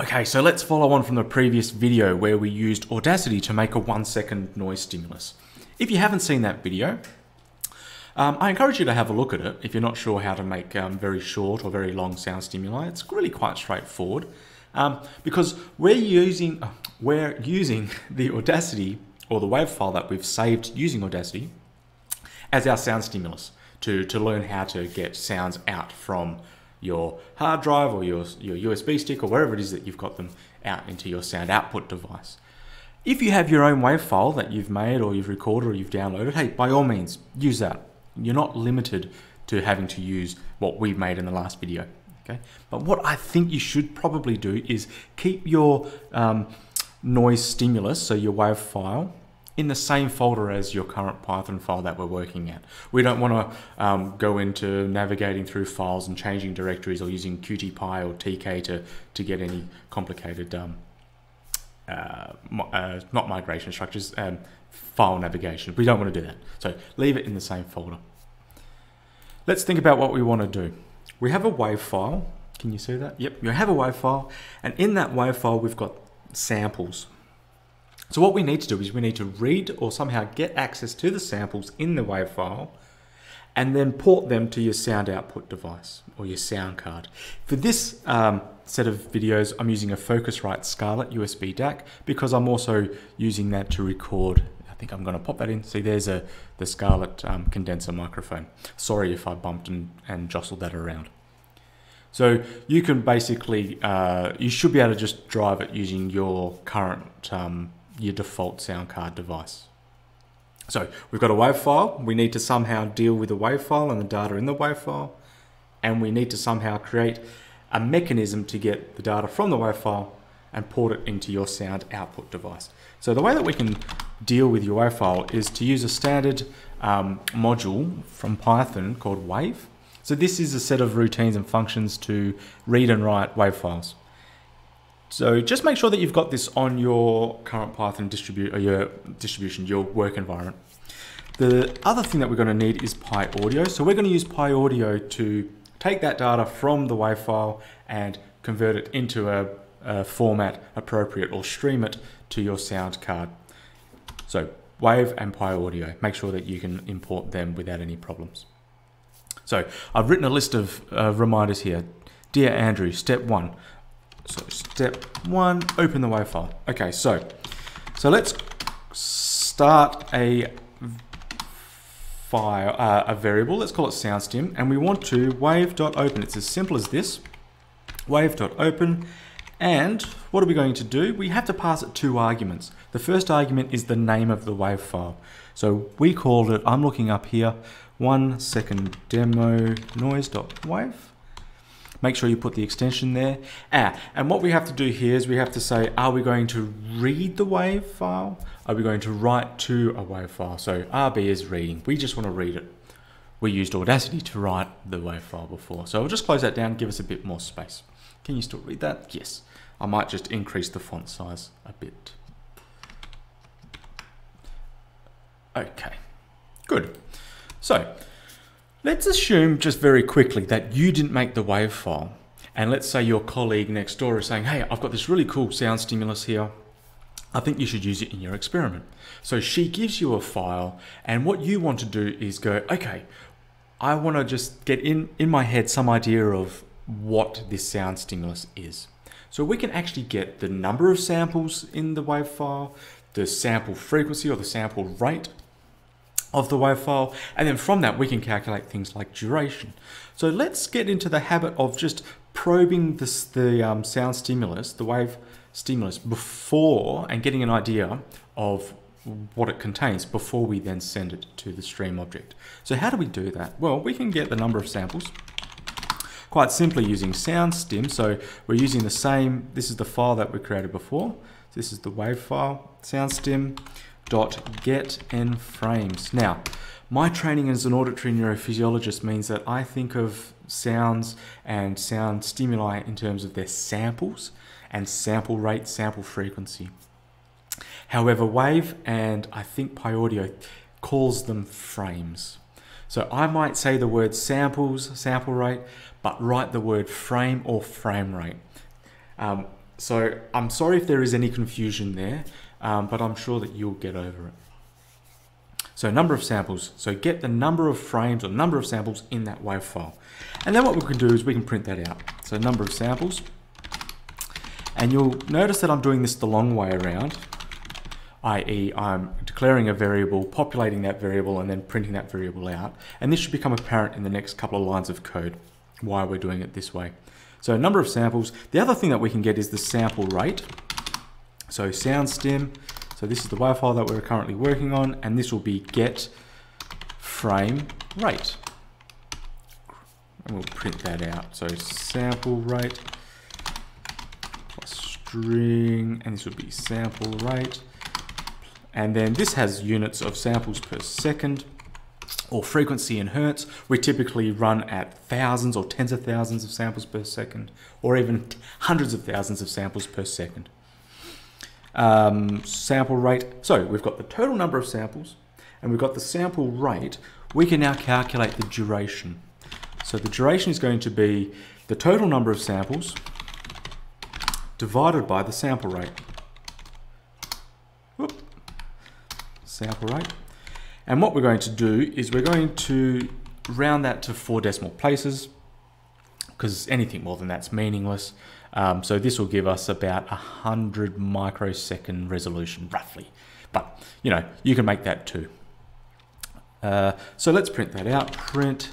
Okay, so let's follow on from the previous video where we used Audacity to make a 1-second noise stimulus. If you haven't seen that video, I encourage you to have a look at it if you're not sure how to make very short or very long sound stimuli. It's really quite straightforward because we're using the Audacity or the wave file that we've saved using Audacity as our sound stimulus to learn how to get sounds out from your hard drive or your USB stick or wherever it is that you've got them out into your sound output device. If you have your own wave file that you've made or you've recorded or you've downloaded, hey, by all means, use that. You're not limited to having to use what we've made in the last video, okay? But what I think you should probably do is keep your noise stimulus, so your wave file, in the same folder as your current Python file that we're working at. We don't want to go into navigating through files and changing directories or using QtPy or TK to get any complicated, not migration structures, file navigation. We don't want to do that. So leave it in the same folder. Let's think about what we want to do. We have a wave file. Can you see that? Yep, you have a wave file. And in that wave file, we've got samples. So what we need to do is we need to read or somehow get access to the samples in the wave file and then port them to your sound output device or your sound card. For this set of videos, I'm using a Focusrite Scarlett USB DAC because I'm also using that to record. I think I'm going to pop that in. See, there's the Scarlett condenser microphone. Sorry if I bumped and jostled that around. So you can basically, you should be able to just drive it using your current your default sound card device. So we've got a wave file. We need to somehow deal with the wave file and the data in the wave file. And we need to somehow create a mechanism to get the data from the wave file and port it into your sound output device. So the way that we can deal with your wave file is to use a standard module from Python called wave. So this is a set of routines and functions to read and write wave files. So just make sure that you've got this on your current Python distribution, your work environment. The other thing that we're going to need is PyAudio. So we're going to use PyAudio to take that data from the wave file and convert it into a format appropriate or stream it to your sound card. So wave and PyAudio, make sure that you can import them without any problems. So I've written a list of reminders here. Dear Andrew, step one. So step one, open the wave file. Okay, so let's start a file, a variable. Let's call it soundstim, and we want to wave.open. It's as simple as this, wave.open. And what are we going to do? We have to pass it two arguments. The first argument is the name of the wave file. So we called it, I'm looking up here, 1 second demo noise.wave. Make sure you put the extension there. And what we have to do here is we have to say, are we going to read the wave file? Are we going to write to a wave file? So RB is reading. We just want to read it. We used Audacity to write the wave file before. So we'll just close that down, give us a bit more space. Can you still read that? Yes. I might just increase the font size a bit. Okay, good. So let's assume just very quickly that you didn't make the wave file, and let's say your colleague next door is saying, hey, I've got this really cool sound stimulus here. I think you should use it in your experiment. So she gives you a file, and what you want to do is go, okay, I want to just get in my head some idea of what this sound stimulus is. So we can actually get the number of samples in the wave file, the sample frequency or the sample rate of the wave file, and then from that we can calculate things like duration. So let's get into the habit of just probing the sound stimulus, the wave stimulus, before and getting an idea of what it contains before we then send it to the stream object. So how do we do that? Well, we can get the number of samples quite simply using soundstim. So we're using the same, this is the file that we created before. This is the wave file, soundstim. .get and frames. Now, my training as an auditory neurophysiologist means that I think of sounds and sound stimuli in terms of their samples and sample rate, sample frequency. However, wave and I think PyAudio calls them frames. So I might say the word samples, sample rate, but write the word frame or frame rate. So I'm sorry if there is any confusion there, but I'm sure that you'll get over it. So number of samples. So get the number of frames or number of samples in that wave file. And then what we can do is we can print that out. So number of samples. And you'll notice that I'm doing this the long way around, i.e. I'm declaring a variable, populating that variable, and then printing that variable out. And this should become apparent in the next couple of lines of code, why we're doing it this way. So number of samples. The other thing that we can get is the sample rate. So sound stem. So this is the WAV file that we're currently working on, and this will be get frame rate. And we'll print that out. So sample rate plus string, and this would be sample rate. And then this has units of samples per second, or frequency in hertz. We typically run at thousands or tens of thousands of samples per second, or even hundreds of thousands of samples per second. Sample rate. So we've got the total number of samples, and we've got the sample rate. We can now calculate the duration. So the duration is going to be the total number of samples divided by the sample rate. Sample rate. And what we're going to do is we're going to round that to 4 decimal places, because anything more than that's meaningless. So this will give us about 100 microsecond resolution roughly, but you know, you can make that too. So let's print that out, print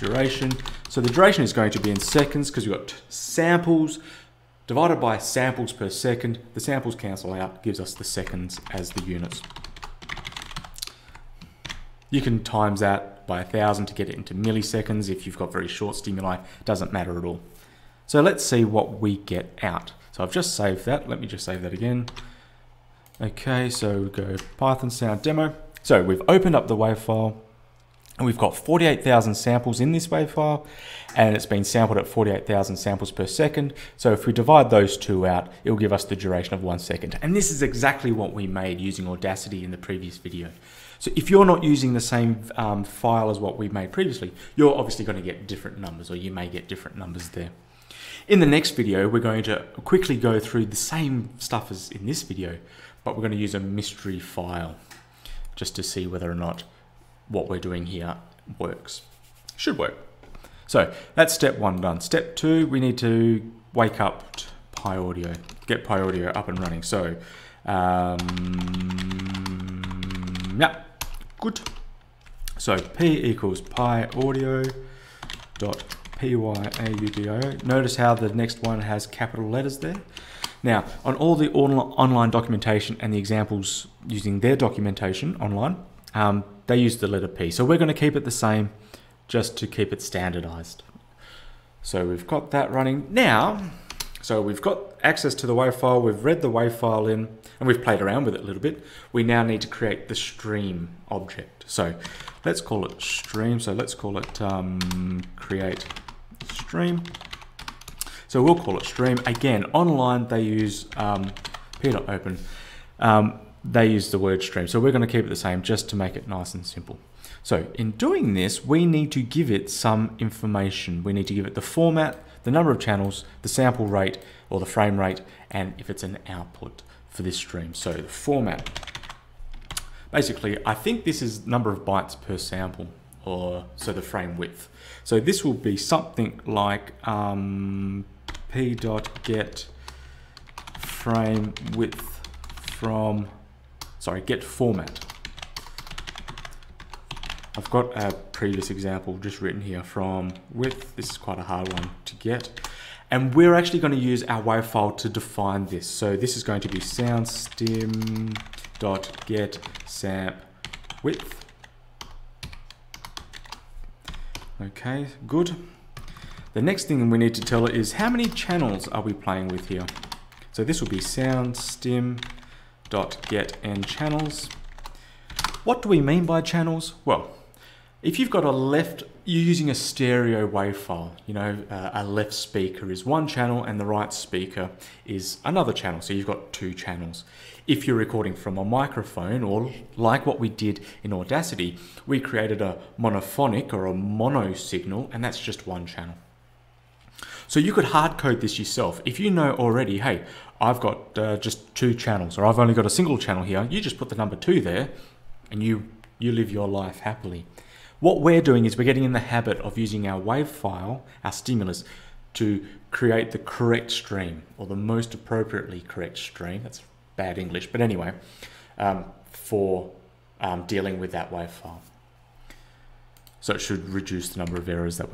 duration. So the duration is going to be in seconds, because we've got samples divided by samples per second. The samples cancel out, gives us the seconds as the units. You can times that by 1,000 to get it into milliseconds. If you've got very short stimuli, doesn't matter at all. So let's see what we get out. So I've just saved that. Let me just save that again. Okay, so we go Python sound demo. So we've opened up the WAV file, and we've got 48,000 samples in this WAV file, and it's been sampled at 48,000 samples per second. So if we divide those two out, it'll give us the duration of 1 second. And this is exactly what we made using Audacity in the previous video. So if you're not using the same file as what we made previously, you're obviously going to get different numbers, or you may get different numbers there. In the next video, we're going to quickly go through the same stuff as in this video, but we're going to use a mystery file just to see whether or not what we're doing here works. Should work. So that's step one done. Step two, we need to wake up PyAudio, get PyAudio up and running. So, yeah, good. So P equals PyAudio.pyaudio. Notice how the next one has capital letters there. Now, on all the online documentation and the examples using their documentation online, they use the letter P. So we're going to keep it the same just to keep it standardized. So we've got that running now. So we've got access to the WAV file. We've read the WAV file in, and we've played around with it a little bit. We now need to create the stream object. So let's call it stream. So let's call it create stream. So we'll call it stream. Again, online, they use p.open. They use the word stream. So we're going to keep it the same just to make it nice and simple. So in doing this, we need to give it some information. We need to give it the format, the number of channels, the sample rate or the frame rate, and if it's an output for this stream. So the format, basically, I think this is number of bytes per sample, or so the frame width. So this will be something like p.get frame width from, sorry, get format. I've got a previous example just written here from width. This is quite a hard one to get. And we're actually going to use our WAV file to define this. So this is going to be soundstim.get samp width. Okay, good. The next thing we need to tell it is how many channels are we playing with here. So this will be soundstim.getNChannels. What do we mean by channels? Well, if you've got a left, you're using a stereo WAV file, you know, a left speaker is one channel and the right speaker is another channel. So you've got two channels. If you're recording from a microphone, or like what we did in Audacity, we created a monophonic or a mono signal, and that's just one channel. So you could hard code this yourself. If you know already, hey, I've got just 2 channels, or I've only got a single channel here, you just put the number 2 there and you live your life happily. What we're doing is we're getting in the habit of using our wave file, our stimulus, to create the correct stream, or the most appropriately correct stream. That's bad English, but anyway, for dealing with that wave file. So it should reduce the number of errors that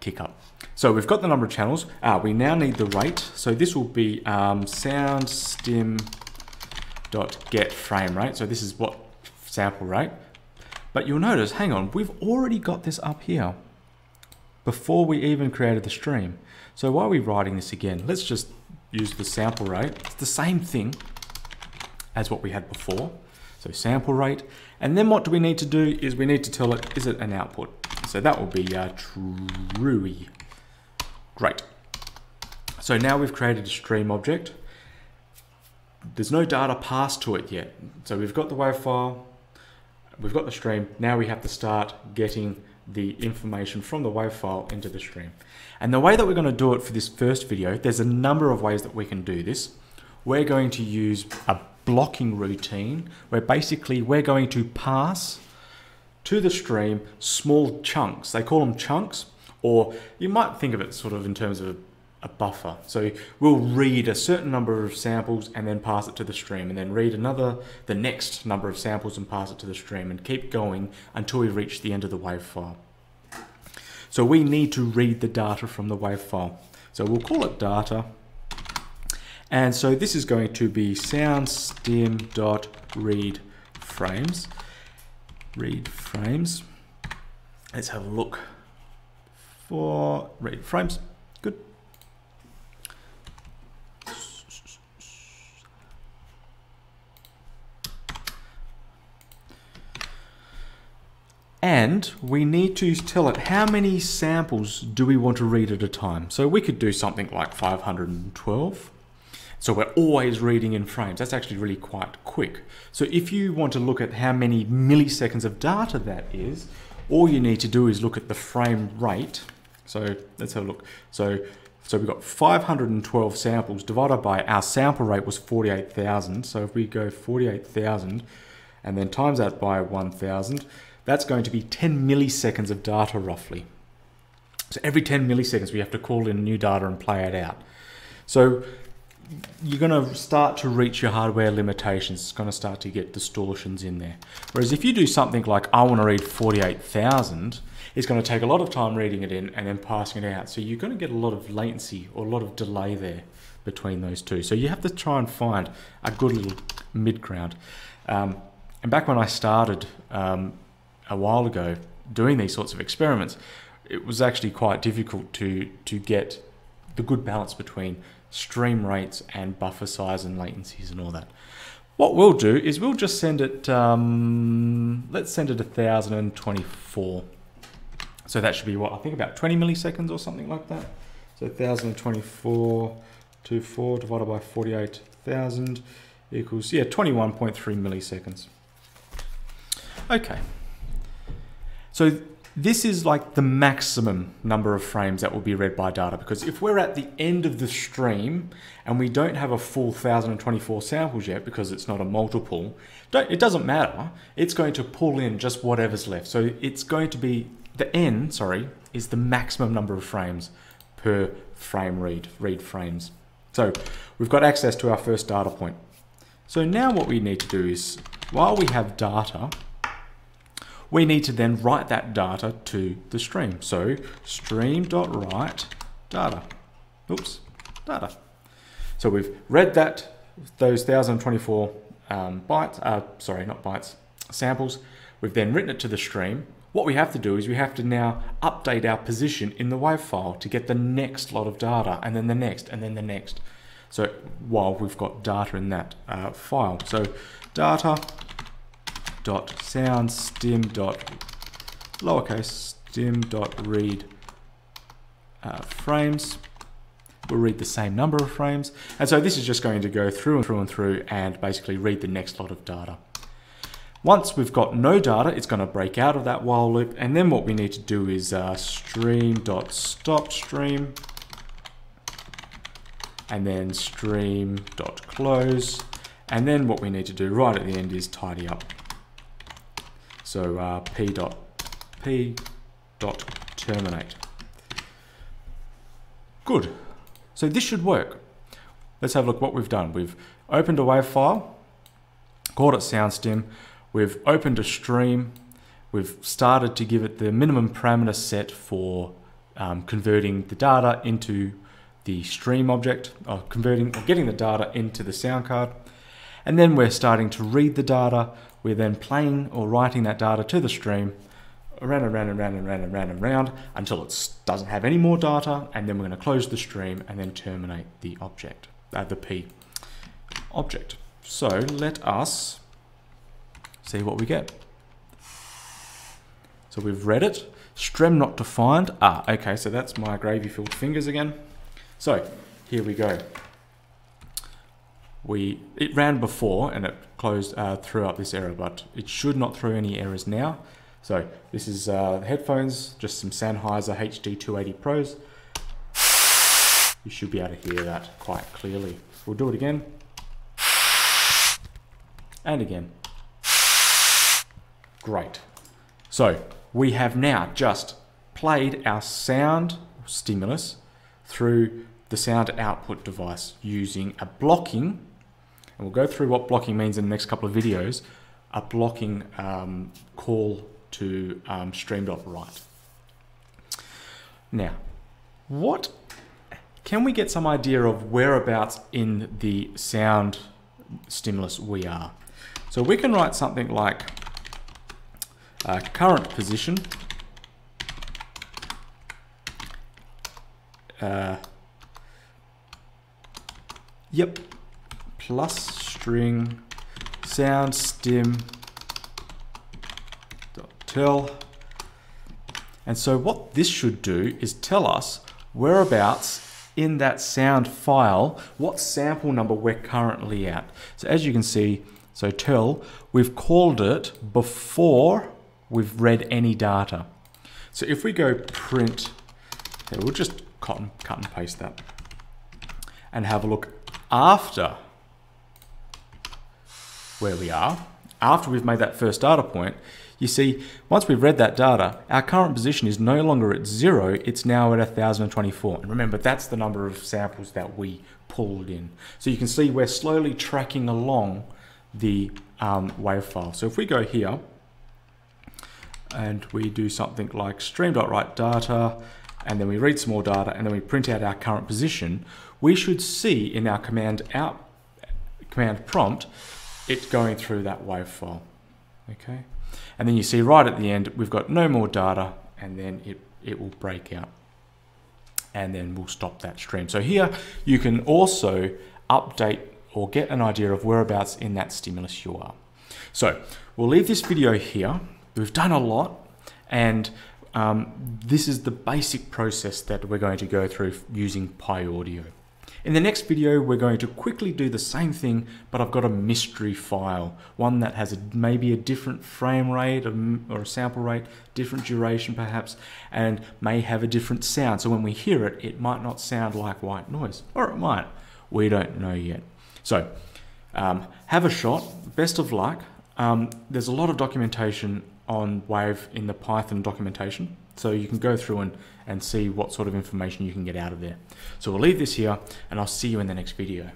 kick up. So we've got the number of channels. We now need the rate. So this will be sound stim dot get frame rate. So this is what sample rate. But you'll notice, hang on, we've already got this up here before we even created the stream. So why are we writing this again? Let's just use the sample rate. It's the same thing as what we had before. So sample rate, and then what do we need to do is we need to tell it, is it an output? So that will be true. Great. So now we've created a stream object. There's no data passed to it yet. So we've got the wave file, we've got the stream. Now we have to start getting the information from the wave file into the stream. And the way that we're going to do it for this first video, there's a number of ways that we can do this. We're going to use a blocking routine where basically we're going to pass to the stream small chunks. They call them chunks, or you might think of it sort of in terms of a buffer. So we'll read a certain number of samples and then pass it to the stream, and then read the next number of samples and pass it to the stream, and keep going until we reach the end of the wave file. So we need to read the data from the wave file. So we'll call it data. And so this is going to be sound stim dot read frames. Let's have a look for read frames. Good. And we need to tell it how many samples do we want to read at a time. So we could do something like 512. So we're always reading in frames. That's actually really quite quick. So if you want to look at how many milliseconds of data that is, all you need to do is look at the frame rate. So let's have a look. So we've got 512 samples divided by our sample rate was 48,000. So if we go 48,000 and then times that by 1,000, that's going to be 10 milliseconds of data roughly. So every 10 milliseconds we have to call in new data and play it out. So you're going to start to reach your hardware limitations. It's going to start to get distortions in there. Whereas if you do something like, I want to read 48,000, it's going to take a lot of time reading it in and then passing it out. So you're going to get a lot of latency or a lot of delay there between those two. So you have to try and find a good little mid-ground. And back when I started a while ago doing these sorts of experiments, it was actually quite difficult to get the good balance between stream rates and buffer size and latencies and all that. What we'll do is we'll just send it, let's send it 1024. So that should be what, I think about 20 milliseconds or something like that. So 1024, 24 divided by 48,000 equals, yeah, 21.3 milliseconds. Okay. So this is like the maximum number of frames that will be read by data, because if we're at the end of the stream and we don't have a full 1024 samples yet because it's not a multiple, it doesn't matter. It's going to pull in just whatever's left. So it's going to be, the N, sorry, is the maximum number of frames per frame read frames. So we've got access to our first data point. So now what we need to do is, while we have data, we need to then write that data to the stream. So stream.write data. Oops, data. So we've read that, those 1024 samples. We've then written it to the stream. What we have to do is we have to now update our position in the wave file to get the next lot of data, and then the next, and then the next. So while we've got data in that file. So data dot sound stim dot lowercase stim dot read frames. We'll read the same number of frames, and so this is just going to go through and through and through and basically read the next lot of data. Once we've got no data, it's going to break out of that while loop, and then what we need to do is stream dot stop stream and then stream.close. And then what we need to do right at the end is tidy up. So p.terminate. Good. So this should work. Let's have a look what we've done. We've opened a WAV file, called it SoundStim. We've opened a stream. We've started to give it the minimum parameter set for converting the data into the stream object, or getting the data into the sound card. And then we're starting to read the data. We're then playing or writing that data to the stream around and round and round and round and round and round until it doesn't have any more data. And then we're going to close the stream and then terminate the object, the P object. So let us see what we get. So we've read it. Strem not defined. Ah, okay, so that's my gravy-filled fingers again. So here we go. It ran before and it closed, threw up this error, but it should not throw any errors now. So this is the headphones, just some Sennheiser HD 280 Pros. You should be able to hear that quite clearly. We'll do it again. And again. Great. So we have now just played our sound stimulus through the sound output device using a blocking, and we'll go through what blocking means in the next couple of videos, a blocking call to stream.write. Now, what can we get some idea of whereabouts in the sound stimulus we are? So we can write something like current position, yep, plus string sound stim dot tell. And so what this should do is tell us whereabouts in that sound file, what sample number we're currently at. So as you can see, so tell, we've called it before we've read any data. So if we go print, we'll just cut and paste that and have a look after where we are, after we've made that first data point. You see, once we've read that data, our current position is no longer at 0, it's now at 1024. And remember, that's the number of samples that we pulled in. So you can see we're slowly tracking along the wave file. So if we go here, and we do something like stream.write data, and then we read some more data, and then we print out our current position, we should see in our command prompt, it going through that wave file, okay? And then you see right at the end, we've got no more data, and then it will break out, and then we'll stop that stream. So here, you can also update or get an idea of whereabouts in that stimulus you are. So we'll leave this video here. We've done a lot, and this is the basic process that we're going to go through using PyAudio. In the next video, we're going to quickly do the same thing, but I've got a mystery file, one that has maybe a different frame rate or a sample rate, different duration perhaps, and may have a different sound. So when we hear it, it might not sound like white noise, or it might. We don't know yet. So have a shot. Best of luck. There's a lot of documentation on Wave in the Python documentation, so you can go through and see what sort of information you can get out of there. So we'll leave this here, and I'll see you in the next video.